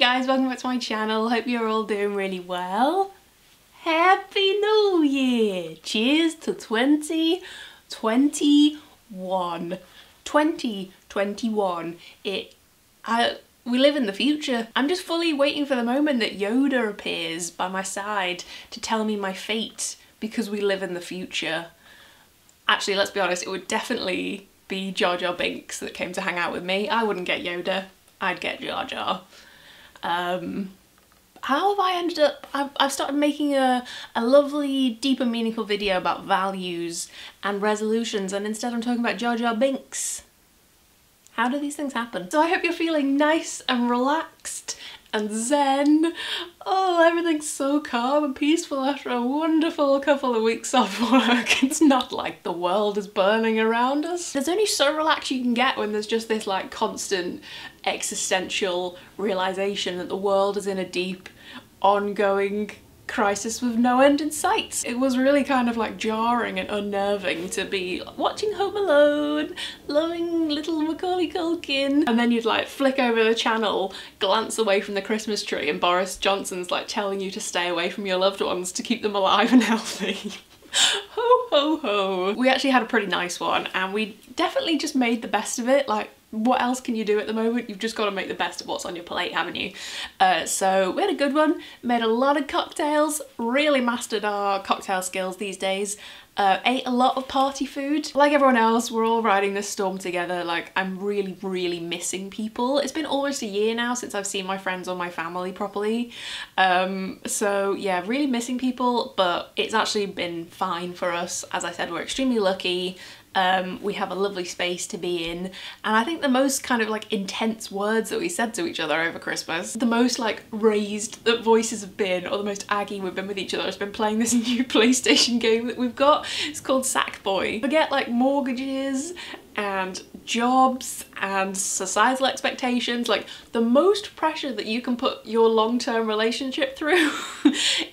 Hey guys, welcome back to my channel. Hope you're all doing really well. Happy New Year! Cheers to 2021. 2021. We live in the future. I'm just fully waiting for the moment that Yoda appears by my side to tell me my fate, because we live in the future. Actually, let's be honest, it would definitely be Jar Jar Binks that came to hang out with me. I wouldn't get Yoda. I'd get Jar Jar. How have I ended up... I've started making a lovely, deep and meaningful video about values and resolutions, and instead I'm talking about Jar Jar Binks. How do these things happen? So I hope you're feeling nice and relaxed and zen. Oh, everything's so calm and peaceful after a wonderful couple of weeks off work. It's not like the world is burning around us. There's only so relaxed you can get when there's just this like constant existential realization that the world is in a deep, ongoing crisis with no end in sight. It was really kind of like jarring and unnerving to be watching Home Alone, loving little Macaulay Culkin, and then you'd like flick over the channel, glance away from the Christmas tree, and Boris Johnson's like telling you to stay away from your loved ones to keep them alive and healthy. Ho ho ho. We actually had a pretty nice one and we definitely just made the best of it. Like, what else can you do at the moment? You've just got to make the best of what's on your plate, haven't you? So we had a good one, made a lot of cocktails, really mastered our cocktail skills these days, ate a lot of party food. Like everyone else, we're all riding this storm together. Like, I'm really, really missing people. It's been almost a year now since I've seen my friends or my family properly. So yeah, really missing people, but it's actually been fine for us. As I said, we're extremely lucky. We have a lovely space to be in, and I think the most kind of like intense words that we said to each other over Christmas, the most like raised that voices have been, or the most aggy we've been with each other, has been playing this new PlayStation game that we've got. It's called Sackboy. Forget like mortgages and jobs and societal expectations, like the most pressure that you can put your long-term relationship through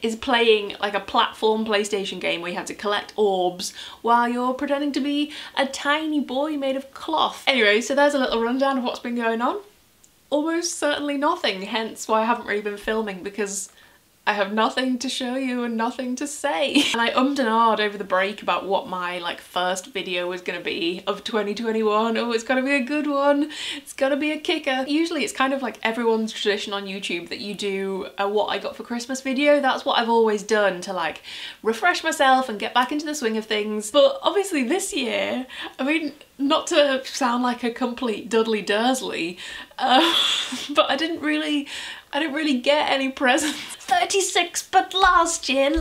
is playing like a platform PlayStation game where you have to collect orbs while you're pretending to be a tiny boy made of cloth. Anyway, so there's a little rundown of what's been going on. Almost certainly nothing, hence why I haven't really been filming, because I have nothing to show you and nothing to say. And I and ahed over the break about what my like first video was gonna be of 2021. Oh, it's gonna be a good one. It's gonna be a kicker. Usually it's kind of like everyone's tradition on YouTube that you do a what I got for Christmas video. That's what I've always done to like refresh myself and get back into the swing of things. But obviously this year, I mean, not to sound like a complete Dudley Dursley, but I didn't really get any presents. 36, but last year.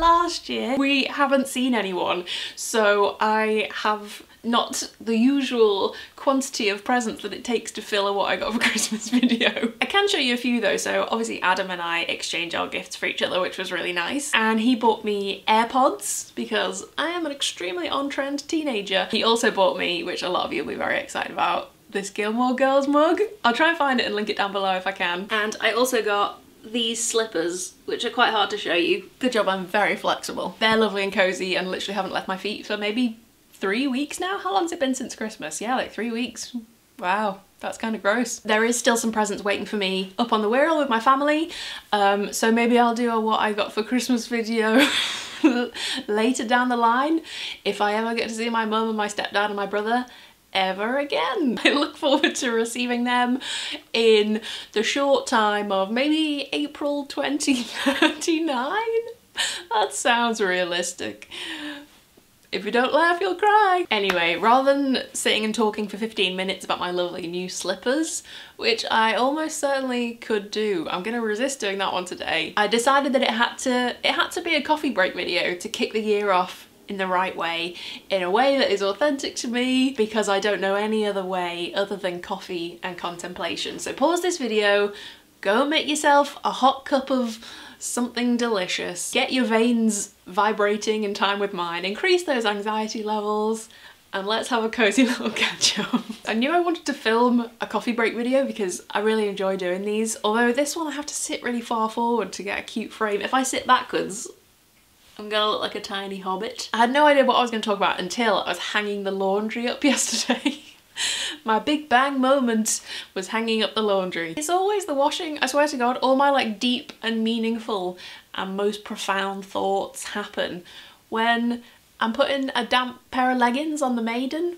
We haven't seen anyone, so I have not the usual quantity of presents that it takes to fill a what I got for Christmas video. I can show you a few though. So obviously Adam and I exchanged our gifts for each other, which was really nice. And he bought me AirPods because I am an extremely on-trend teenager. He also bought me, which a lot of you will be very excited about, this Gilmore Girls mug. I'll try and find it and link it down below if I can. And I also got these slippers, which are quite hard to show you. Good job, I'm very flexible. They're lovely and cozy and literally haven't left my feet for maybe 3 weeks now. How long's it been since Christmas? Yeah, like 3 weeks. Wow, that's kind of gross. There is still some presents waiting for me up on the Wirral with my family, so maybe I'll do a what I got for Christmas video later down the line, if I ever get to see my mum and my stepdad and my brother ever again. I look forward to receiving them in the short time of maybe April 2039. That sounds realistic. If you don't laugh, you'll cry. Anyway, rather than sitting and talking for 15 minutes about my lovely new slippers, which I almost certainly could do, I'm gonna resist doing that one today. I decided that it had to be a coffee break video to kick the year off in the right way, in a way that is authentic to me, because I don't know any other way other than coffee and contemplation. So pause this video, go make yourself a hot cup of something delicious, get your veins vibrating in time with mine, increase those anxiety levels, and let's have a cozy little catch up. I knew I wanted to film a coffee break video because I really enjoy doing these, although this one I have to sit really far forward to get a cute frame. If I sit backwards, I'm gonna look like a tiny hobbit. I had no idea what I was gonna talk about until I was hanging the laundry up yesterday. My big bang moment was hanging up the laundry. It's always the washing, I swear to God. All my like deep and meaningful and most profound thoughts happen when I'm putting a damp pair of leggings on the maiden.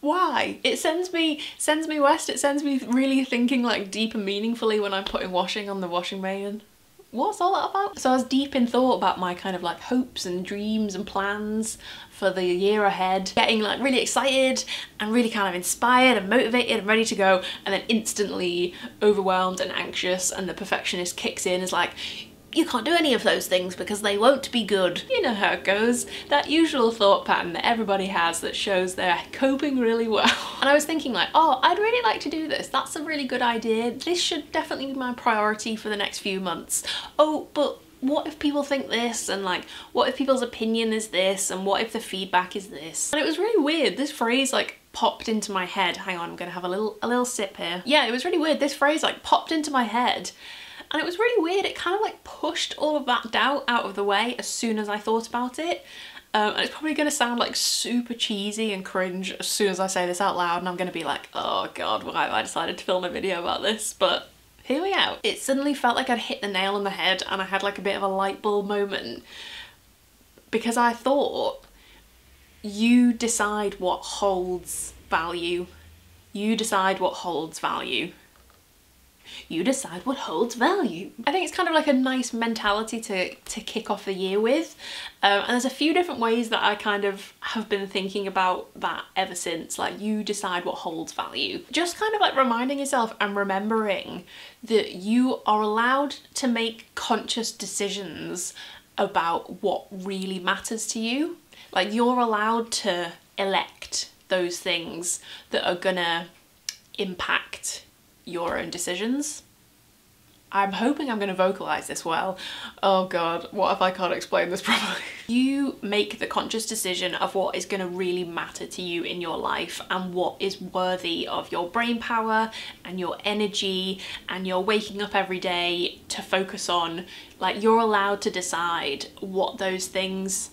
Why? It sends me west. It sends me really thinking like deep and meaningfully when I'm putting washing on the washing maiden. What's all that about? So I was deep in thought about my kind of like hopes and dreams and plans for the year ahead, getting like really excited and really kind of inspired and motivated and ready to go, and then instantly overwhelmed and anxious, and the perfectionist kicks in, is like, you can't do any of those things because they won't be good. You know how it goes. That usual thought pattern that everybody has that shows they're coping really well. And I was thinking like, oh, I'd really like to do this. That's a really good idea. This should definitely be my priority for the next few months. Oh, but what if people think this, and like what if people's opinion is this, and what if the feedback is this? And it was really weird. This phrase like popped into my head. Hang on, I'm gonna have a little sip here. Yeah, it was really weird. This phrase like popped into my head. And it was really weird. It kind of like pushed all of that doubt out of the way as soon as I thought about it. And it's probably going to sound like super cheesy and cringe as soon as I say this out loud, and I'm going to be like, oh God, why have I decided to film a video about this? But here we are. It suddenly felt like I'd hit the nail on the head, and I had like a bit of a light bulb moment, because I thought, you decide what holds value. You decide what holds value. You decide what holds value. I think it's kind of like a nice mentality to kick off the year with. And there's a few different ways that I kind of have been thinking about that ever since, like you decide what holds value. Just kind of like reminding yourself and remembering that you are allowed to make conscious decisions about what really matters to you. Like you're allowed to elect those things that are gonna impact your own decisions. I'm hoping I'm going to vocalize this well. Oh God, what if I can't explain this properly? You make the conscious decision of what is going to really matter to you in your life, and what is worthy of your brain power and your energy and your waking up every day to focus on. Like you're allowed to decide what those things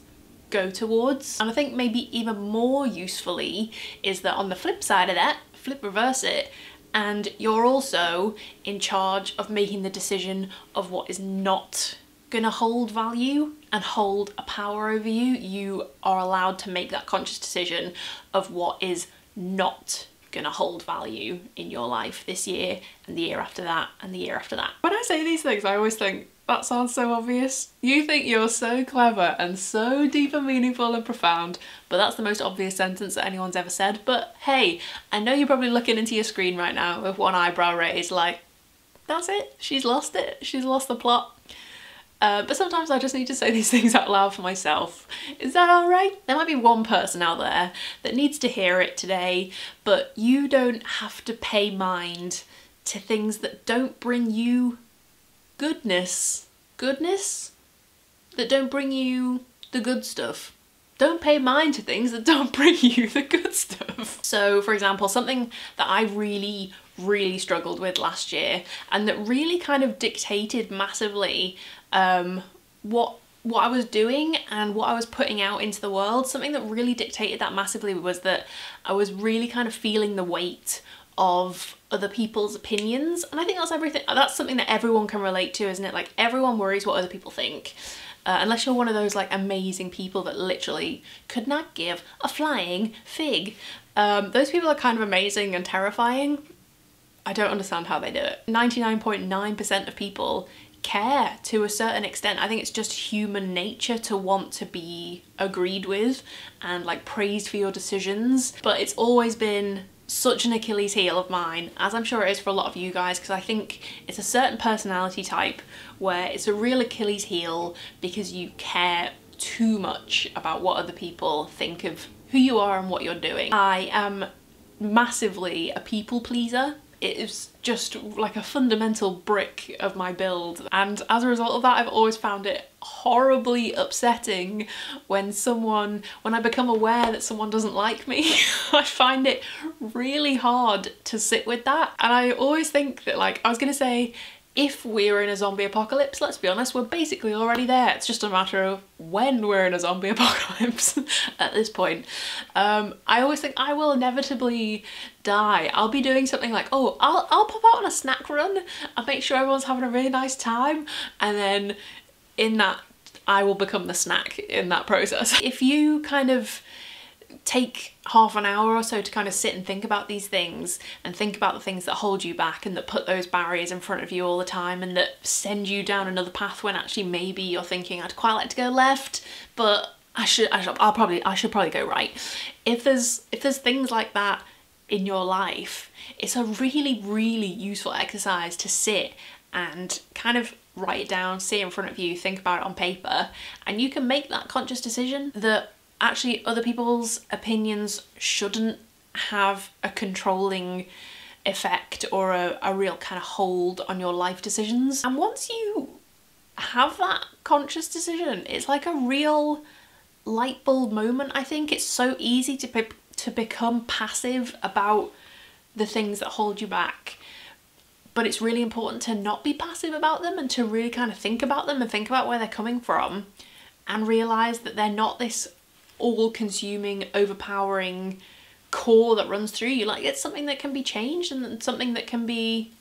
go towards. And I think maybe even more usefully is that on the flip side of that, flip reverse it, and you're also in charge of making the decision of what is not gonna hold value and hold a power over you. You are allowed to make that conscious decision of what is not gonna hold value in your life this year, and the year after that, and the year after that. When I say these things, I always think, that sounds so obvious. You think you're so clever and so deep and meaningful and profound, but that's the most obvious sentence that anyone's ever said. But hey, I know you're probably looking into your screen right now with one eyebrow raised like, that's it, she's lost it, she's lost the plot. But sometimes I just need to say these things out loud for myself. Is that all right? There might be one person out there that needs to hear it today, but you don't have to pay mind to things that don't bring you goodness, that don't bring you the good stuff. Don't pay mind to things that don't bring you the good stuff. So for example, something that I really struggled with last year, and that really kind of dictated massively what I was doing and what I was putting out into the world, something that really dictated that massively was that I was really kind of feeling the weight of other people's opinions. And I think that's something that everyone can relate to, isn't it? Like everyone worries what other people think, unless you're one of those like amazing people that literally could not give a flying fig. Those people are kind of amazing and terrifying. I don't understand how they do it. 99.9% of people care to a certain extent. I think it's just human nature to want to be agreed with and like praised for your decisions, but it's always been such an Achilles heel of mine, as I'm sure it is for a lot of you guys, because I think it's a certain personality type where it's a real Achilles heel because you care too much about what other people think of who you are and what you're doing. I am massively a people pleaser. It is just like a fundamental brick of my build, and as a result of that I've always found it horribly upsetting when I become aware that someone doesn't like me. I find it really hard to sit with that, and I always think that, like, I was gonna say if we're in a zombie apocalypse, let's be honest, we're basically already there. It's just a matter of when we're in a zombie apocalypse at this point. I always think I will inevitably die. I'll be doing something like, oh, I'll pop out on a snack run and make sure everyone's having a really nice time. And then in that, I will become the snack in that process. If you kind of take half an hour or so to kind of sit and think about these things and think about the things that hold you back and that put those barriers in front of you all the time and that send you down another path when actually maybe you're thinking, I'd quite like to go left, but I should probably go right. If there's things like that in your life, it's a really, really useful exercise to sit and kind of write it down, see it in front of you, think about it on paper, and you can make that conscious decision that actually other people's opinions shouldn't have a controlling effect or a real kind of hold on your life decisions. And once you have that conscious decision, it's like a real light bulb moment, I think. It's so easy to become passive about the things that hold you back. But it's really important to not be passive about them and to really kind of think about them and think about where they're coming from and realise that they're not this all-consuming, overpowering core that runs through you. Like, it's something that can be changed and something that can be,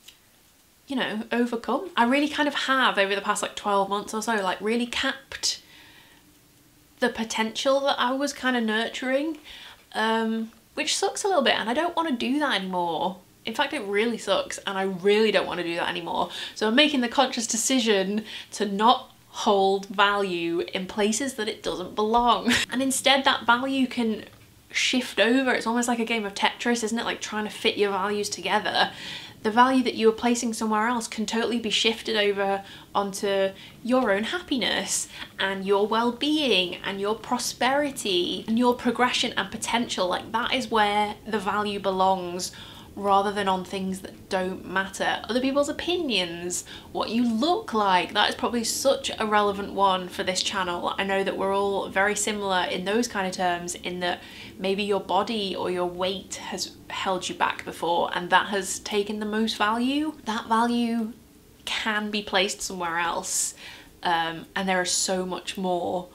you know, overcome. I really kind of have, over the past like 12 months or so, like really capped the potential that I was kind of nurturing, which sucks a little bit, and I don't want to do that anymore. In fact, it really sucks and I really don't want to do that anymore. So I'm making the conscious decision to not hold value in places that it doesn't belong. And instead that value can shift over. It's almost like a game of Tetris, isn't it? Like trying to fit your values together. The value that you were placing somewhere else can totally be shifted over onto your own happiness and your well-being and your prosperity and your progression and potential. Like, that is where the value belongs, rather than on things that don't matter. Other people's opinions, what you look like, that is probably such a relevant one for this channel. I know that we're all very similar in those kind of terms, in that maybe your body or your weight has held you back before and that has taken the most value. That value can be placed somewhere else, and there is so much more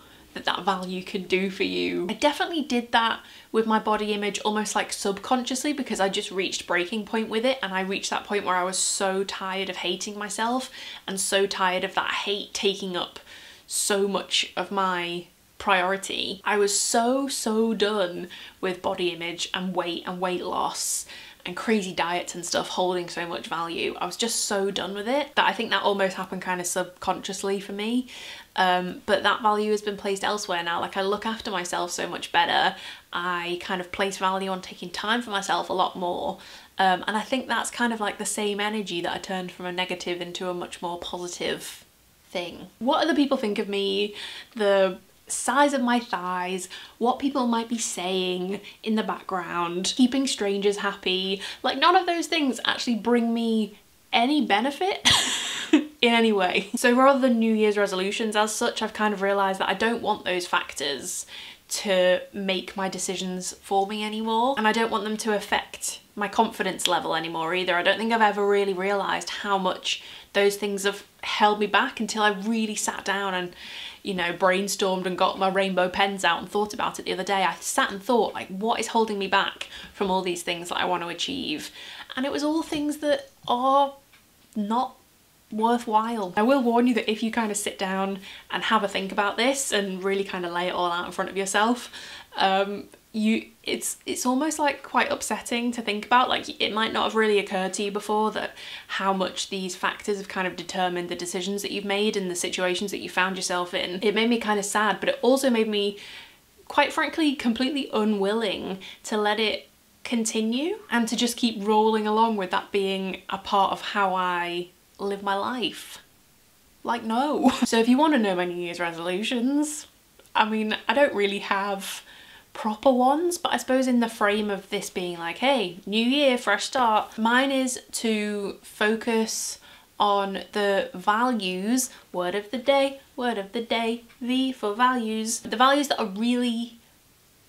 that value can do for you. I definitely did that with my body image, almost like subconsciously, because I just reached breaking point with it, and I reached that point where I was so tired of hating myself and so tired of that hate taking up so much of my priority. I was so done with body image and weight loss and crazy diets and stuff holding so much value. I was just so done with it that I think that almost happened kind of subconsciously for me. But that value has been placed elsewhere now. Like, I look after myself so much better. I kind of place value on taking time for myself a lot more. And I think that's kind of like the same energy that I turned from a negative into a much more positive thing. What other people think of me, the size of my thighs, what people might be saying in the background, keeping strangers happy, like none of those things actually bring me any benefit in any way. So rather than New Year's resolutions as such, I've kind of realised that I don't want those factors to make my decisions for me anymore, and I don't want them to affect my confidence level anymore either. I don't think I've ever really realised how much those things have held me back until I really sat down and, you know, brainstormed and got my rainbow pens out and thought about it the other day. I sat and thought, like, what is holding me back from all these things that I want to achieve? And it was all things that are not worthwhile. I will warn you that if you kind of sit down and have a think about this and really kind of lay it all out in front of yourself, it's almost like quite upsetting to think about. Like, it might not have really occurred to you before that how much these factors have kind of determined the decisions that you've made and the situations that you found yourself in. It made me kind of sad, but it also made me, quite frankly, completely unwilling to let it continue and to just keep rolling along with that being a part of how I live my life. Like, no. So if you want to know my New Year's resolutions, I mean, I don't really have proper ones, but I suppose in the frame of this being like, hey, new year, fresh start, mine is to focus on the values, word of the day, V for values, the values that are really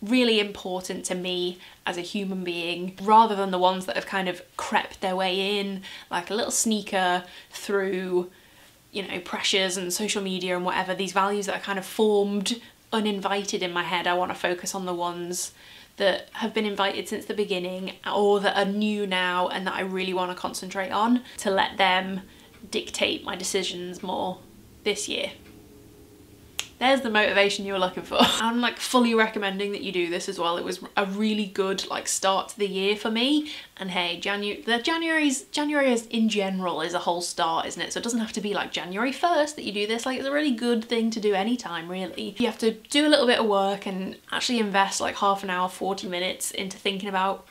really important to me as a human being, rather than the ones that have kind of crept their way in like a little sneaker through, you know, pressures and social media and whatever. These values that are kind of formed uninvited in my head, I want to focus on the ones that have been invited since the beginning or that are new now and that I really want to concentrate on, to let them dictate my decisions more this year. There's the motivation you were looking for. I'm like fully recommending that you do this as well. It was a really good like start to the year for me. And hey, January is in general is a whole start, isn't it? So it doesn't have to be like January 1st that you do this. Like, it's a really good thing to do anytime really. You have to do a little bit of work and actually invest like half an hour, 40 minutes into thinking about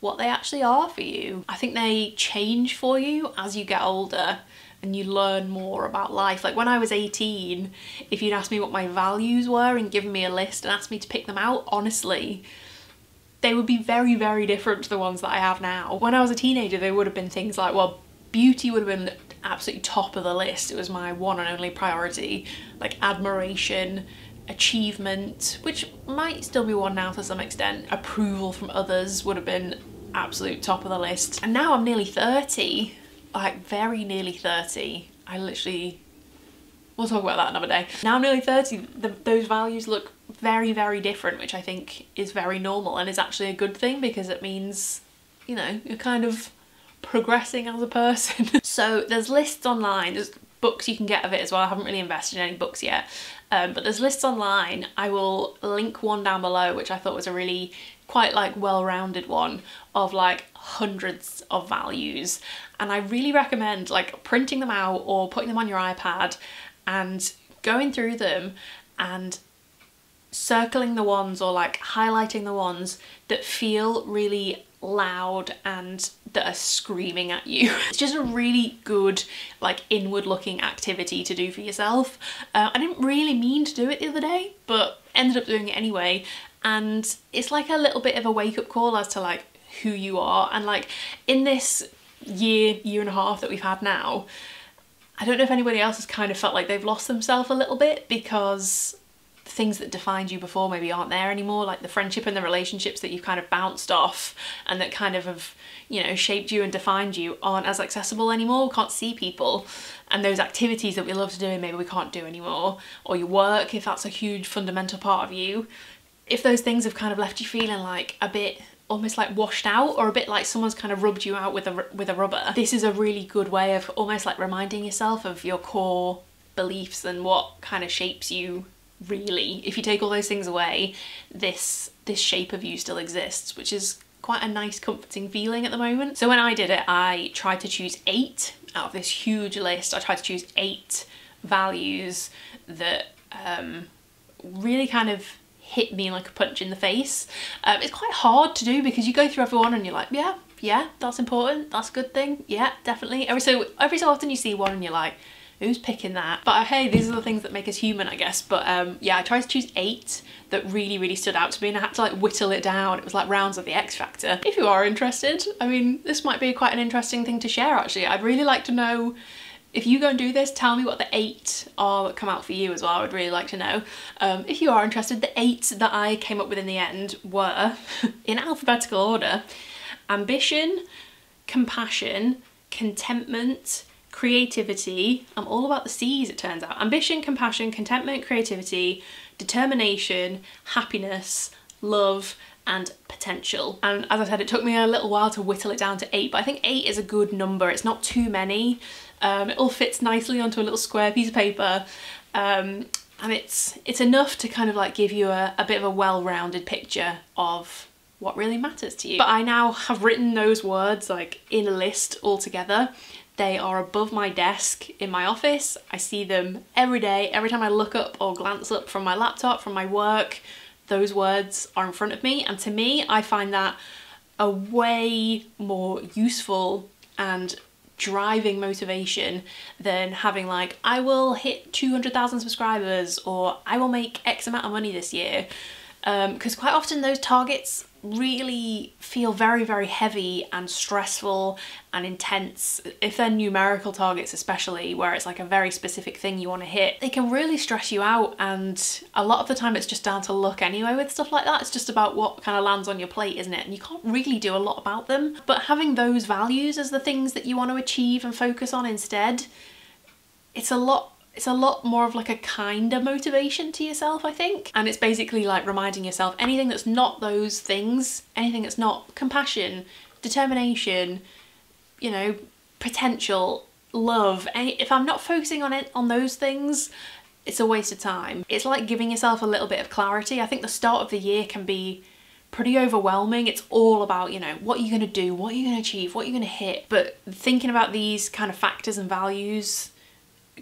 what they actually are for you. I think they change for you as you get older and you learn more about life. Like when I was 18, if you'd asked me what my values were and given me a list and asked me to pick them out, honestly, they would be very, very different to the ones that I have now. When I was a teenager, they would have been things like, well, beauty would have been absolutely top of the list. It was my one and only priority, like admiration, achievement, which might still be one now to some extent. Approval from others would have been absolute top of the list. And now I'm nearly 30. Like very nearly 30. I literally, we'll talk about that another day. Now I'm nearly 30, those values look very, very different, which I think is very normal and is actually a good thing because it means, you know, you're kind of progressing as a person. So there's lists online, there's books you can get of it as well. I haven't really invested in any books yet, but there's lists online. I will link one down below, which I thought was a really quite like well-rounded one of like hundreds of values, and I really recommend like printing them out or putting them on your iPad and going through them and circling the ones or like highlighting the ones that feel really loud and that are screaming at you. It's just a really good like inward looking activity to do for yourself. I didn't really mean to do it the other day, but ended up doing it anyway, and it's like a little bit of a wake-up call as to like who you are. And like in this year and a half that we've had now, I don't know if anybody else has kind of felt like they've lost themselves a little bit because the things that defined you before maybe aren't there anymore, like the friendship and the relationships that you've kind of bounced off and that kind of have, you know, shaped you and defined you aren't as accessible anymore. We can't see people, and those activities that we love to do maybe we can't do anymore, or your work if that's a huge fundamental part of you. If those things have kind of left you feeling like a bit almost like washed out, or a bit like someone's kind of rubbed you out with a rubber, this is a really good way of almost like reminding yourself of your core beliefs and what kind of shapes you really. If you take all those things away, this shape of you still exists, which is quite a nice comforting feeling at the moment. So when I did it, I tried to choose 8 out of this huge list. I tried to choose 8 values that really kind of hit me like a punch in the face. It's quite hard to do because you go through everyone and you're like, yeah, that's important, that's a good thing, yeah, definitely. Every so often you see one and you're like, who's picking that? But hey, these are the things that make us human, I guess. But yeah, I tried to choose 8 that really, really stood out to me, and I had to like whittle it down. It was like rounds of the X Factor. If you are interested, I mean, this might be quite an interesting thing to share actually. I'd really like to know, if you go and do this, tell me what the 8 are that come out for you as well. I would really like to know. If you are interested, the 8 that I came up with in the end were, in alphabetical order, ambition, compassion, contentment, creativity. I'm all about the C's, it turns out. Ambition, compassion, contentment, creativity, determination, happiness, love, and potential. And as I said, it took me a little while to whittle it down to 8, but I think 8 is a good number. It's not too many. It all fits nicely onto a little square piece of paper, and it's enough to kind of like give you a bit of a well-rounded picture of what really matters to you. But I now have written those words like in a list all together. They are above my desk in my office. I see them every day. Every time I look up or glance up from my laptop, from my work, those words are in front of me. And to me, I find that a way more useful and driving motivation than having like, I will hit 200,000 subscribers, or I will make X amount of money this year. Because quite often those targets really feel very, very heavy and stressful and intense. If they're numerical targets especially, where it's like a very specific thing you want to hit, they can really stress you out, and a lot of the time it's just down to luck anyway with stuff like that. It's just about what kind of lands on your plate, isn't it? And you can't really do a lot about them. But having those values as the things that you want to achieve and focus on instead, it's a lot more of like a kinder motivation to yourself, I think. And it's basically like reminding yourself anything that's not those things, anything that's not compassion, determination, you know, potential, love, if I'm not focusing on it, on those things, it's a waste of time. It's like giving yourself a little bit of clarity. I think the start of the year can be pretty overwhelming. It's all about, you know, what you're gonna do, what you're gonna achieve, what you're gonna hit. But thinking about these kind of factors and values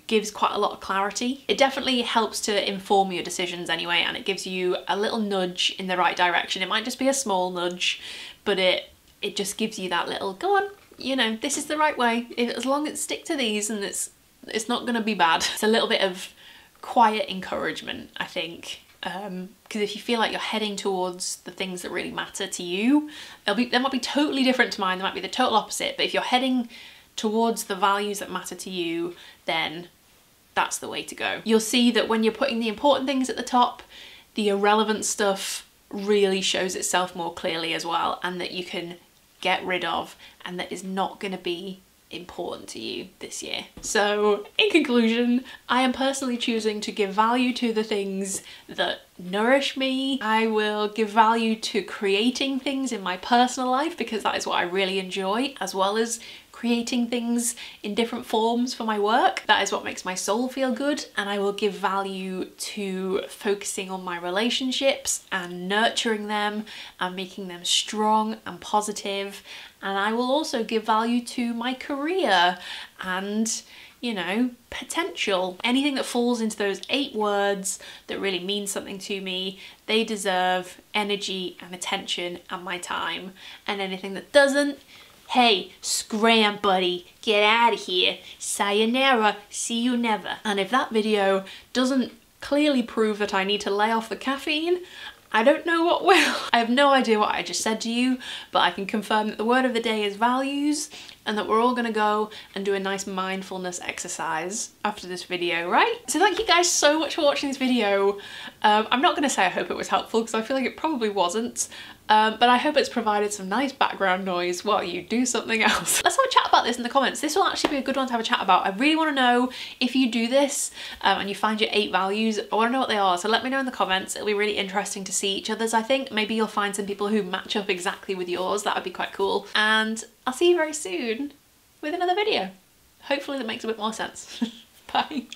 gives quite a lot of clarity. It definitely helps to inform your decisions anyway, and it gives you a little nudge in the right direction. It might just be a small nudge, but it just gives you that little, go on, you know, this is the right way. As long as stick to these, and it's not gonna be bad. It's a little bit of quiet encouragement, I think. Because if you feel like you're heading towards the things that really matter to you, they might be totally different to mine, they might be the total opposite, but if you're heading towards the values that matter to you, then that's the way to go. You'll see that when you're putting the important things at the top, the irrelevant stuff really shows itself more clearly as well, and that you can get rid of, and that is not going to be important to you this year. So in conclusion, I am personally choosing to give value to the things that nourish me. I will give value to creating things in my personal life, because that is what I really enjoy, as well as creating things in different forms for my work. That is what makes my soul feel good. And I will give value to focusing on my relationships and nurturing them and making them strong and positive. And I will also give value to my career and, you know, potential. Anything that falls into those 8 words that really means something to me, they deserve energy and attention and my time. And anything that doesn't, hey, scram buddy, get out of here, sayonara, see you never. And if that video doesn't clearly prove that I need to lay off the caffeine, I don't know what will. I have no idea what I just said to you, but I can confirm that the word of the day is values, and that we're all gonna go and do a nice mindfulness exercise after this video, right? So thank you guys so much for watching this video. I'm not gonna say I hope it was helpful, because I feel like it probably wasn't, but I hope it's provided some nice background noise while you do something else. Let's have a chat about this in the comments. This will actually be a good one to have a chat about. I really wanna know if you do this and you find your 8 values. I wanna know what they are, so let me know in the comments. It'll be really interesting to see each other's, I think. Maybe you'll find some people who match up exactly with yours. That would be quite cool. And I'll see you very soon with another video. Hopefully that makes a bit more sense. Bye.